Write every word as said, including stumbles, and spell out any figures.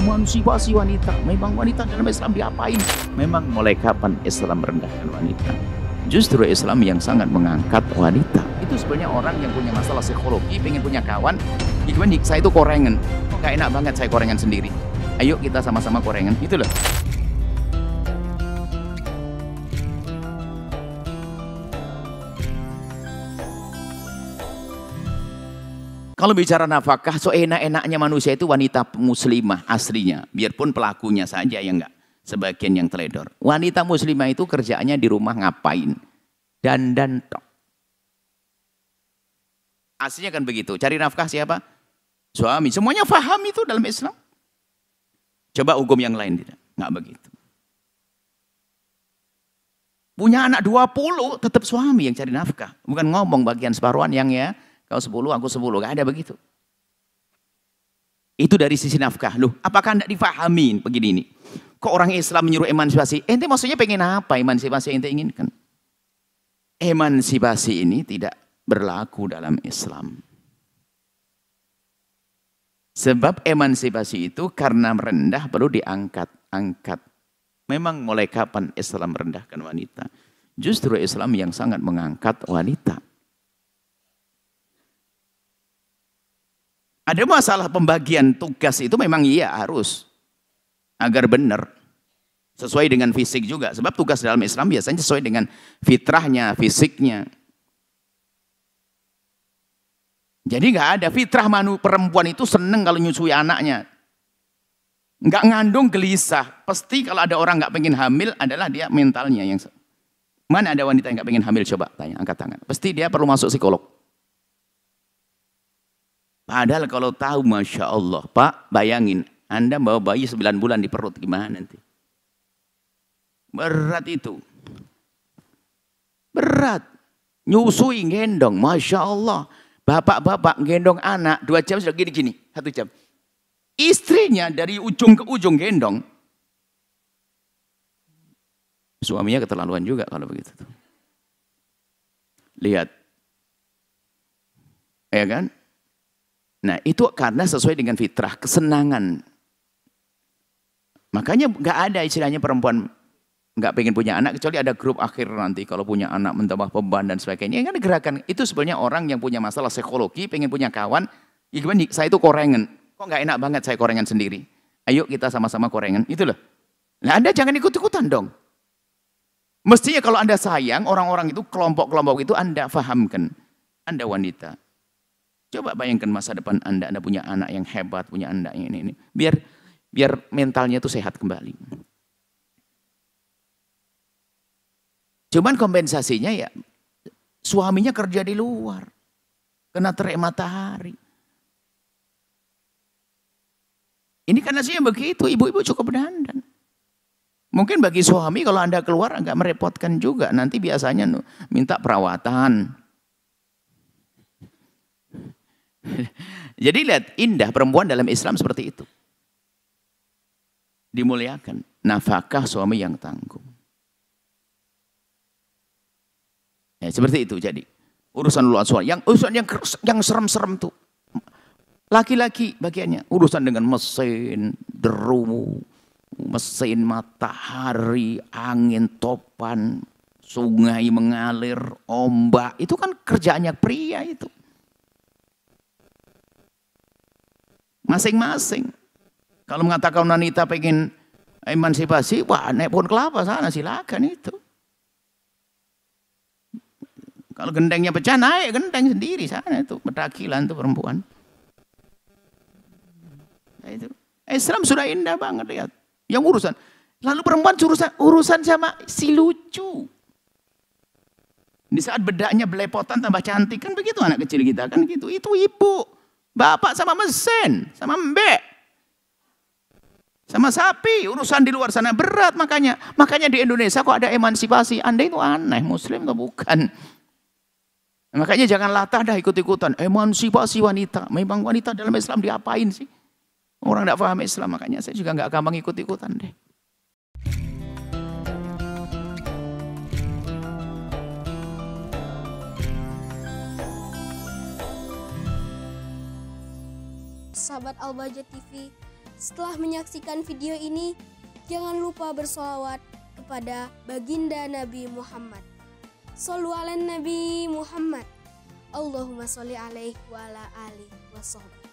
memansibasi wanita. Memang wanita dalam Islam diapain? Memang mulai kapan Islam merendahkan wanita? Justru Islam yang sangat mengangkat wanita. Itu sebenarnya orang yang punya masalah psikologi, pengen punya kawan, gimana saya itu korengan. Kok gak enak banget saya korengan sendiri. Ayo kita sama-sama korengan, gitu loh. Kalau bicara nafkah, so enak-enaknya manusia itu wanita muslimah aslinya. Biarpun pelakunya saja yang enggak. Sebagian yang teledor. Wanita muslimah itu kerjaannya di rumah ngapain? Dandan tok. Aslinya kan begitu. Cari nafkah siapa? Suami. Semuanya faham itu dalam Islam. Coba hukum yang lain tidak. Enggak begitu. Punya anak dua puluh tetap suami yang cari nafkah. Bukan ngomong bagian separuhan yang ya. Kau sepuluh, aku sepuluh. Gak ada begitu. Itu dari sisi nafkah. Loh, apakah tidak difahamin begini ini? Kok orang Islam menyuruh emansipasi? Ente maksudnya pengen apa emansipasi ente inginkan? Emansipasi ini tidak berlaku dalam Islam. Sebab emansipasi itu karena merendah perlu diangkat-angkat. Memang mulai kapan Islam merendahkan wanita? Justru Islam yang sangat mengangkat wanita. Ada masalah pembagian tugas itu memang iya harus. Agar benar. Sesuai dengan fisik juga. Sebab tugas dalam Islam biasanya sesuai dengan fitrahnya, fisiknya. Jadi nggak ada fitrah manu, perempuan itu seneng kalau nyusui anaknya. Nggak ngandung gelisah. Pasti kalau ada orang nggak pengen hamil adalah dia mentalnya yang... Mana ada wanita yang nggak pengen hamil? Coba tanya, angkat tangan. Pasti dia perlu masuk psikolog. Padahal kalau tahu, Masya Allah, Pak, bayangin, Anda bawa bayi sembilan bulan di perut, gimana nanti? Berat itu. Berat. Nyusui, gendong, Masya Allah. Bapak-bapak gendong anak, dua jam sudah gini-gini, satu jam. Istrinya dari ujung ke ujung gendong. Suaminya keterlaluan juga kalau begitu. Lihat. Ya kan? Nah itu karena sesuai dengan fitrah, kesenangan. Makanya nggak ada istilahnya perempuan nggak pengen punya anak, kecuali ada grup akhir nanti kalau punya anak menambah beban dan sebagainya. Yang kan gerakan itu sebenarnya orang yang punya masalah psikologi, pengen punya kawan. Ya gimana, saya itu korengan. Kok nggak enak banget saya korengan sendiri. Ayo kita sama-sama korengan, itu loh. Nah Anda jangan ikut-ikutan dong. Mestinya kalau Anda sayang, orang-orang itu, kelompok-kelompok itu Anda fahamkan. Anda wanita. Coba bayangkan masa depan Anda, Anda punya anak yang hebat, punya anak yang ini, ini. Biar biar mentalnya itu sehat kembali. Cuman kompensasinya ya, suaminya kerja di luar. Kena terik matahari. Ini karena sih begitu, ibu-ibu cukup dandan. Mungkin bagi suami kalau Anda keluar agak merepotkan juga. Nanti biasanya minta perawatan. Jadi lihat, indah perempuan dalam Islam seperti itu. Dimuliakan. Nafkah suami yang tanggung. Ya, seperti itu jadi. Urusan luar suami. Yang urusan yang yang serem-serem tuh. Laki-laki bagiannya. Urusan dengan mesin, derumu, mesin matahari, angin topan, sungai mengalir, ombak. Itu kan kerjaannya pria itu. Masing-masing. Kalau mengatakan wanita pengen emansipasi, wah naik pohon kelapa sana silakan itu. Kalau gendengnya pecah naik gendeng sendiri sana itu, petakilan tuh perempuan. Nah, itu. Islam sudah indah banget lihat. Yang urusan, lalu perempuan urusan urusan sama si lucu. Di saat bedaknya belepotan tambah cantik kan begitu anak kecil kita kan gitu. Itu ibu. Bapak sama mesin, sama mbek, sama sapi, urusan di luar sana berat makanya. Makanya di Indonesia kok ada emansipasi, Anda itu aneh, muslim atau bukan. Makanya jangan latah dah ikut-ikutan, emansipasi wanita. Memang wanita dalam Islam diapain sih? Orang tidak paham Islam, makanya saya juga nggak gampang ikut-ikutan deh. Sahabat Al-Bahjah T V, Setelah menyaksikan video ini, jangan lupa bersolawat kepada baginda Nabi Muhammad. Shollu ala Nabi Muhammad. Allahumma sholli alaihi wa ala alihi wa sahbihi.